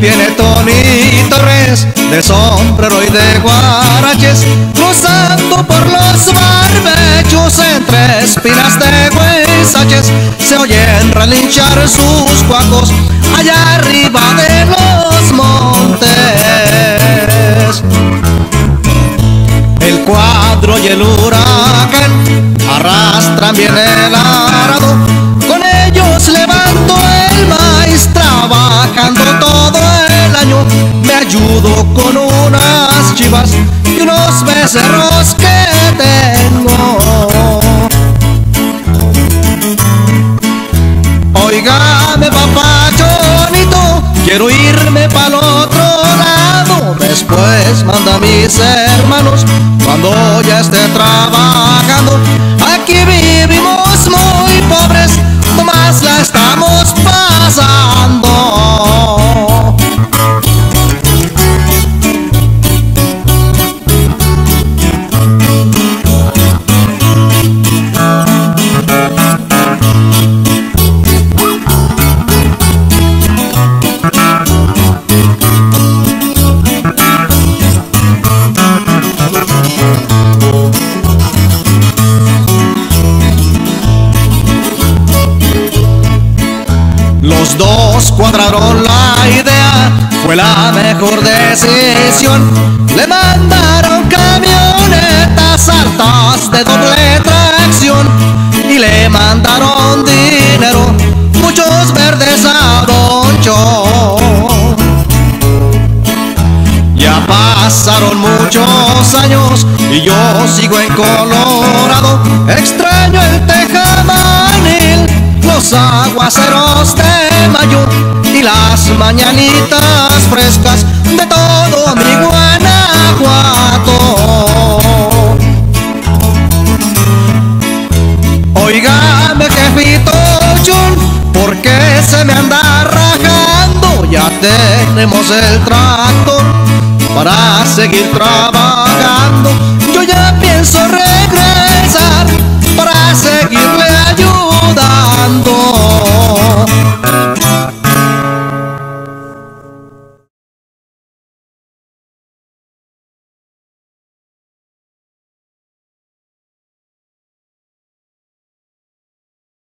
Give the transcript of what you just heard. Viene Tony Torres, de sombrero y de guaraches, cruzando por los barbechos entre espinas de huesaches. Se oyen relinchar sus cuacos allá arriba de los montes. El cuadro y el huracán arrastran bien el arado, con ellos levanto el maíz trabajando todo el año. Me ayudo con unas chivas y unos becerros que tengo. Óigame, papachonito, quiero irme pa'l otro lado. Después manda a mis hermanos cuando ya esté trabajando. Aquí vivimos muy pobres, nomás la estamos pasando. Los dos cuadraron la idea, fue la mejor decisión. Le mandaron camionetas altas de doble tracción y le mandaron dinero, muchos verdes a Don Chon. Ya pasaron muchos años y yo sigo en Colorado. Extraño el tejamanil, los aguaceros de mayo y las mañanitas frescas de todo mi Guanajuato. Óigame, jefito chun, ¿por qué se me anda rajando? Ya tenemos el tractor para seguir trabajando. Yo ya pienso